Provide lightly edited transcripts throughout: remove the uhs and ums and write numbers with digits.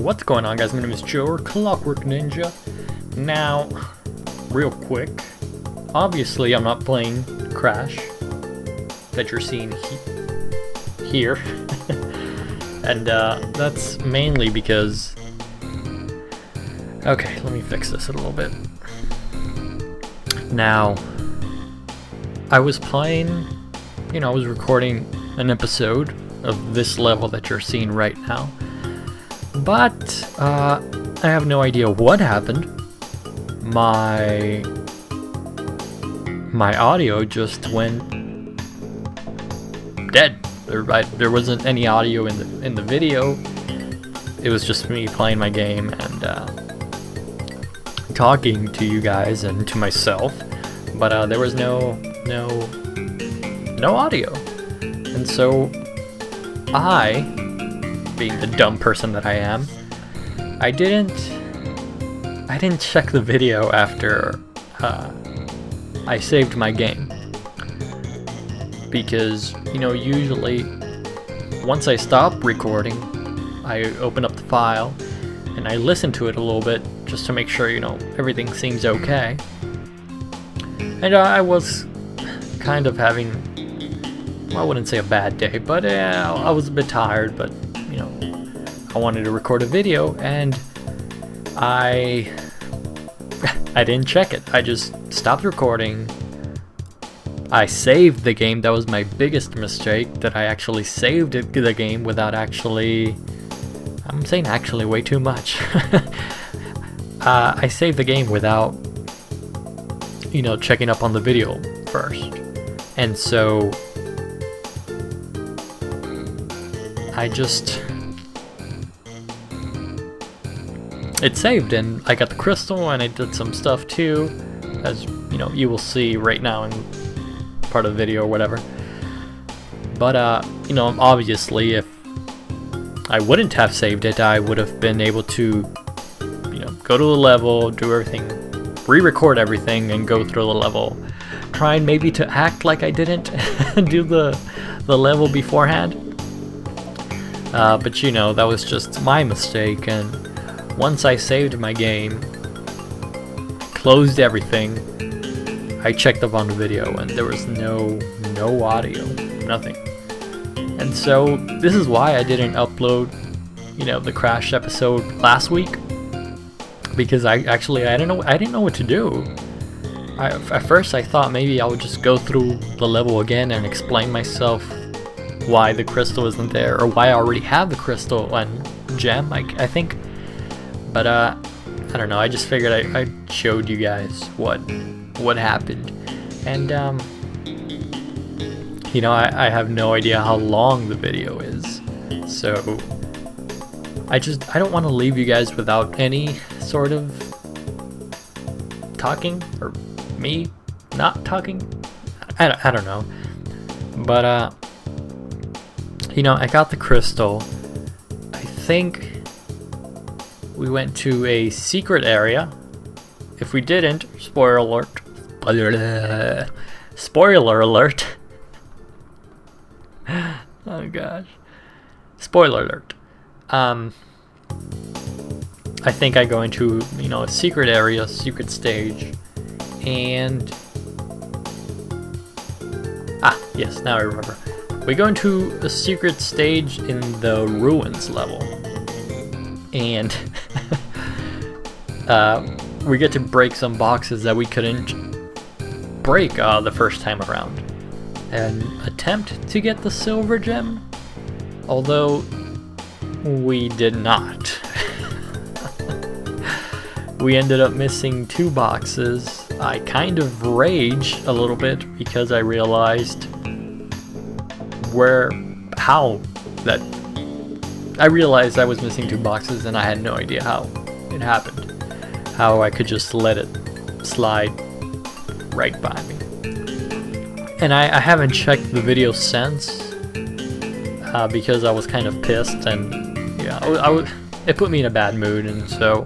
What's going on, guys? My name is Joe, or Clockwork Ninja. Now, real quick, obviously I'm not playing Crash that you're seeing here, and that's mainly because... Okay, let me fix this a little bit. Now, I was playing, you know, I was recording an episode of this level that you're seeing right now. But I have no idea what happened. My audio just went dead. There wasn't any audio in the video. It was just me playing my game and talking to you guys and to myself. But there was no audio, and so I, being the dumb person that I am, I didn't check the video after I saved my game, because, you know, usually once I stop recording I open up the file and I listen to it a little bit just to make sure, you know, everything seems okay. And I was kind of having, well, I wouldn't say a bad day, but I was a bit tired, but you know, I wanted to record a video, and I didn't check it. I just stopped recording. I saved the game. That was my biggest mistake, that I actually saved it to the game without actually... I'm saying actually way too much. I saved the game without, you know, checking up on the video first. And so... it saved, and I got the crystal, and I did some stuff too, as you know, you will see right now in part of the video or whatever. But you know, obviously if I wouldn't have saved it, I would have been able to, you know, go to the level, do everything, re-record everything, and go through the level, trying maybe to act like I didn't do the level beforehand. But you know, that was just my mistake, and once I saved my game, closed everything, I checked up on the video and there was no audio, nothing. And so this is why I didn't upload, you know, the Crash episode last week, because I didn't know what to do. At first I thought maybe I would just go through the level again and explain myself why the crystal isn't there, or why I already have the crystal and gem, I think. But I don't know, I just figured I showed you guys what happened. And you know, I have no idea how long the video is, so I don't want to leave you guys without any sort of talking, or me not talking, I don't know. But you know, I got the crystal. I think we went to a secret area. If we didn't, spoiler alert. Spoiler alert. Oh gosh. Spoiler alert. I think I go into, you know, a secret area, secret stage, and... Ah, yes, now I remember. We go into a secret stage in the Ruins level. And we get to break some boxes that we couldn't break the first time around, and attempt to get the Silver Gem, although we did not. We ended up missing two boxes. I kind of raged a little bit because I realized I realized I was missing two boxes, and I had no idea how it happened. How I could just let it slide right by me. And I haven't checked the video since, because I was kind of pissed, and yeah, it put me in a bad mood, and so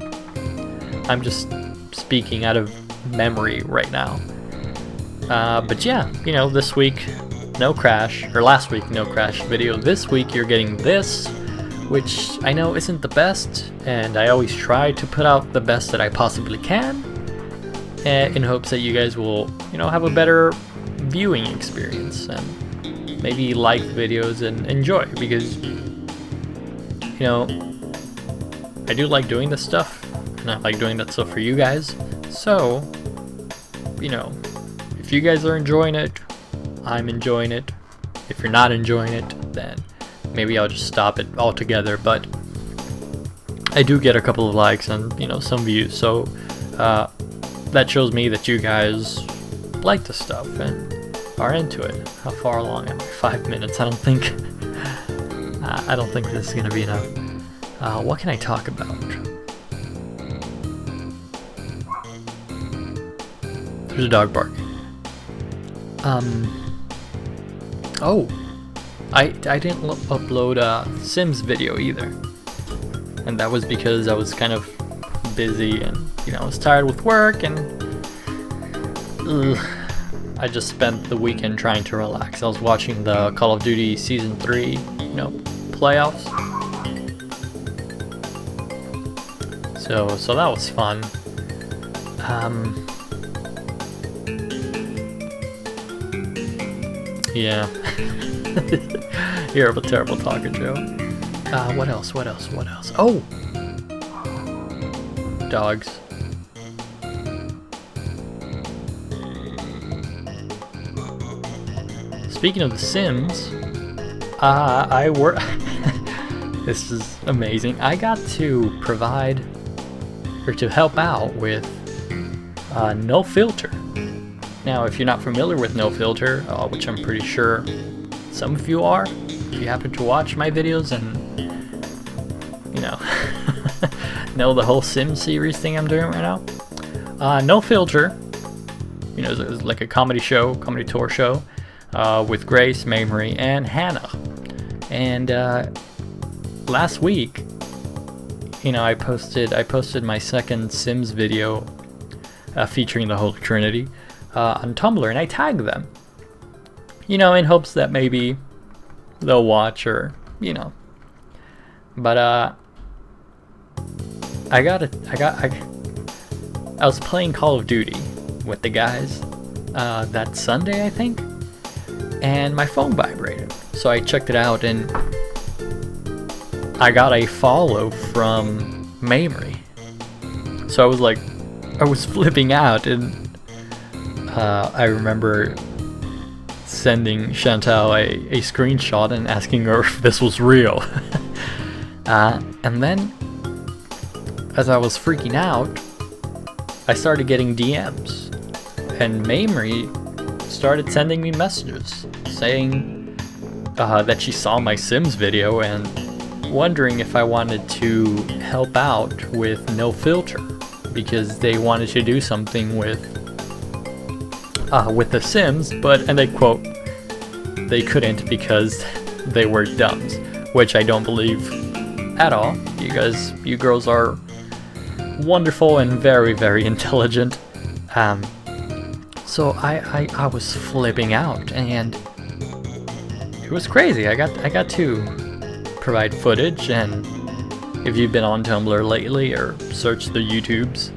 I'm just speaking out of memory right now. But yeah, you know, this week, no Crash, or last week, no Crash video. This week, you're getting this. which I know isn't the best, and I always try to put out the best that I possibly can in hopes that you guys will, you know, have a better viewing experience and maybe like the videos and enjoy, because, you know, I do like doing this stuff and I like doing that stuff for you guys. So, you know, if you guys are enjoying it, I'm enjoying it. If you're not enjoying it, then maybe I'll just stop it altogether. But I do get a couple of likes and, you know, some views, so that shows me that you guys like the stuff and are into it. How far along am I? 5 minutes? I don't think this is gonna be enough. What can I talk about? There's a dog bark. Oh, I didn't upload a Sims video either, and that was because I was kind of busy and, you know, I was tired with work, and I just spent the weekend trying to relax. I was watching the Call of Duty Season 3, you know, playoffs, so that was fun. Yeah, you're a terrible talker, Joe. What else? Oh! Dogs. Speaking of The Sims, I work... This is amazing. I got to provide, or to help out with, No Filter. Now, if you're not familiar with No Filter, which I'm pretty sure some of you are, if you happen to watch my videos and, you know, know the whole Sim series thing I'm doing right now, No Filter, you know, it's like a comedy tour show, with Grace, Mamrie, and Hannah. And last week, you know, I posted my second Sims video featuring the Holy Trinity. On Tumblr, and I tag them, you know, in hopes that maybe they'll watch, or, you know, but I was playing Call of Duty with the guys that Sunday, I think, and my phone vibrated, so I checked it out, and I got a follow from Mamrie, so I was like, I was flipping out. And I remember sending Chantal a screenshot and asking her if this was real. And then, as I was freaking out, I started getting DMs. And Mamrie started sending me messages saying that she saw my Sims video and wondering if I wanted to help out with No Filter, because they wanted to do something with the Sims, but, and they quote, they couldn't because they were dumbs, which I don't believe at all. You guys, you girls are wonderful and very, very intelligent. So I was flipping out, and it was crazy. I got to provide footage, and if you've been on Tumblr lately or search the YouTubes,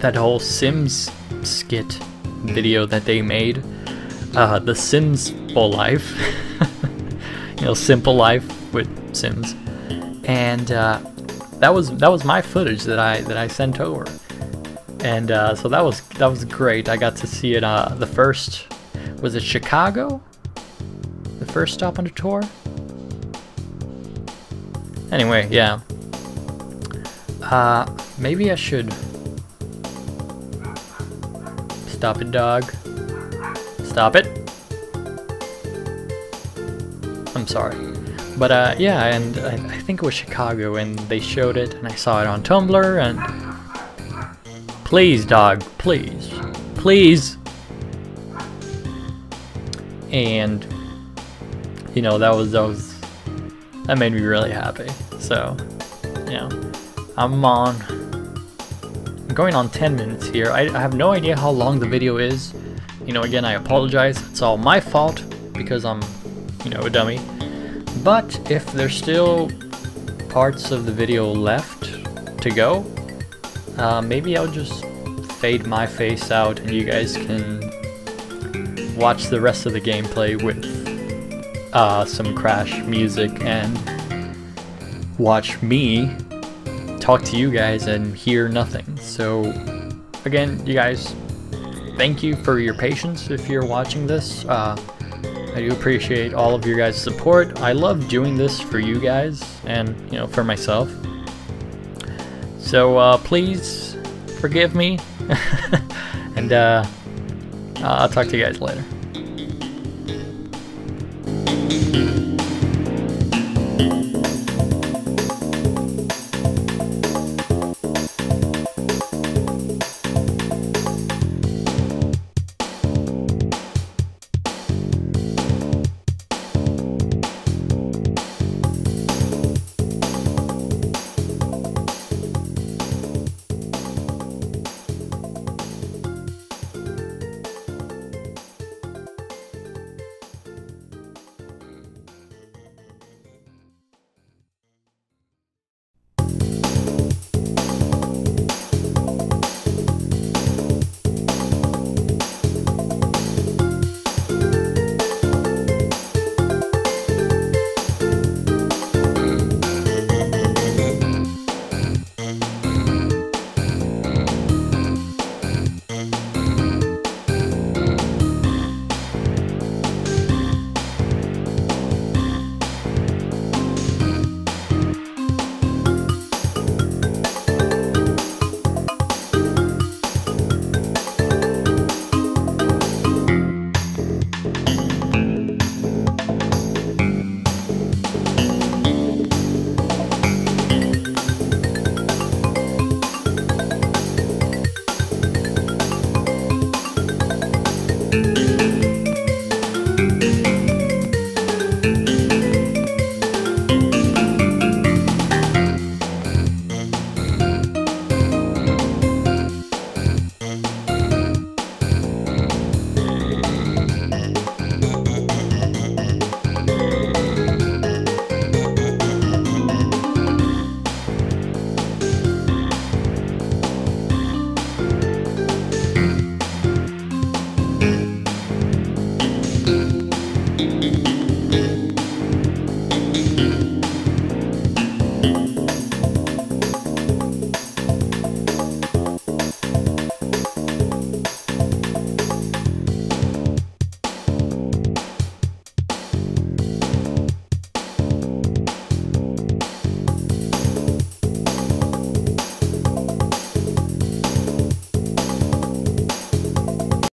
that whole Sims skit video that they made, the Simple Life, you know, Simple Life with Sims, and that was my footage that I sent over, and so that was great. I got to see it. The first was it Chicago, the first stop on the tour. Anyway, yeah. Maybe I should. Stop it, dog. Stop it. I'm sorry. But yeah, and I think it was Chicago, and they showed it, and I saw it on Tumblr, and... Please, dog, please. Please! And, you know, that made me really happy. So, you know, I'm going on 10 minutes here. I have no idea how long the video is. You know, again, I apologize. It's all my fault because I'm, you know, a dummy. But if there's still parts of the video left to go, maybe I'll just fade my face out and you guys can watch the rest of the gameplay with some crash music and watch me talk to you guys and hear nothing. So again, you guys, thank you for your patience if you're watching this. I do appreciate all of your guys' support. I love doing this for you guys and, you know, for myself. So please forgive me and I'll talk to you guys later.